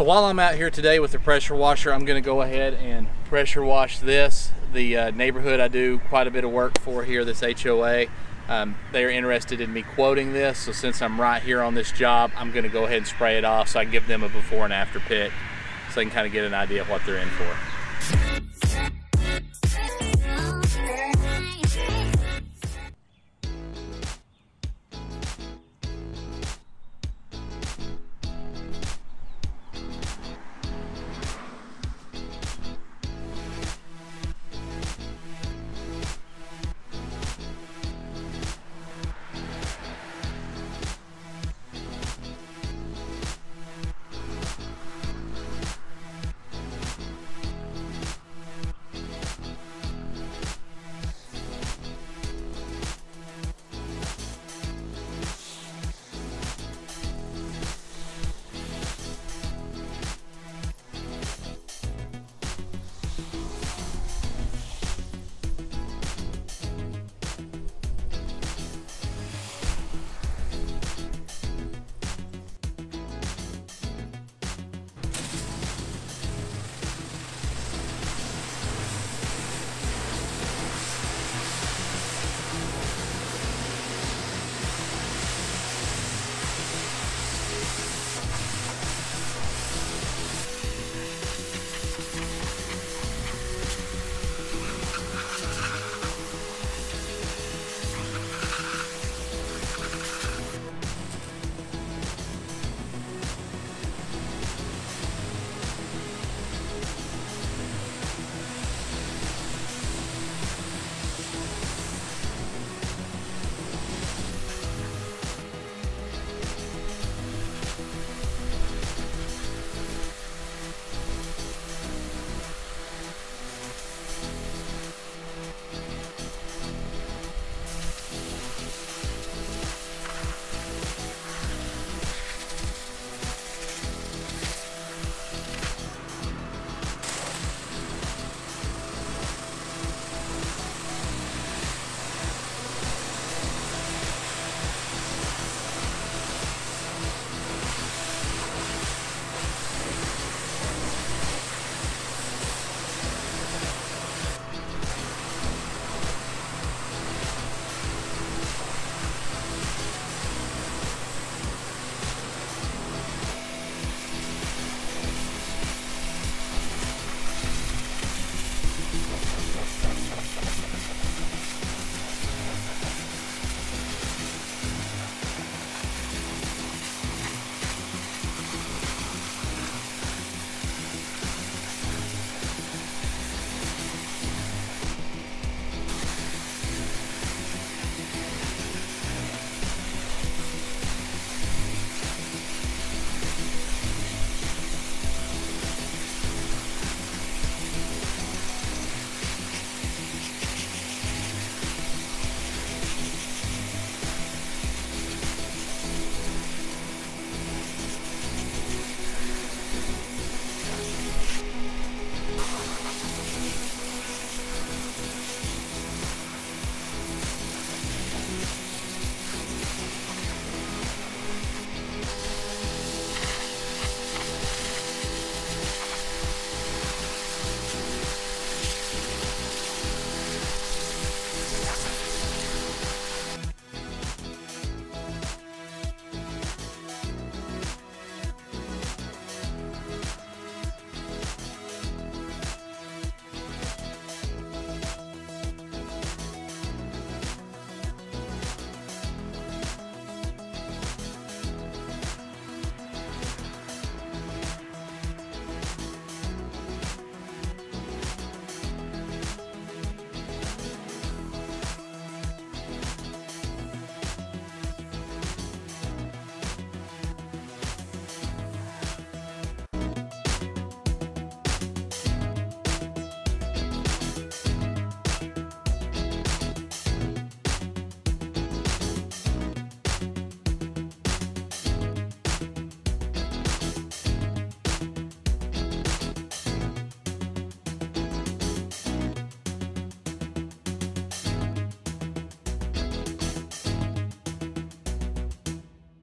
So while I'm out here today with the pressure washer, I'm going to go ahead and pressure wash this. The neighborhood I do quite a bit of work for here, this HOA, they're interested in me quoting this. So since I'm right here on this job, I'm going to go ahead and spray it off so I can give them a before and after pic so they can kind of get an idea of what they're in for.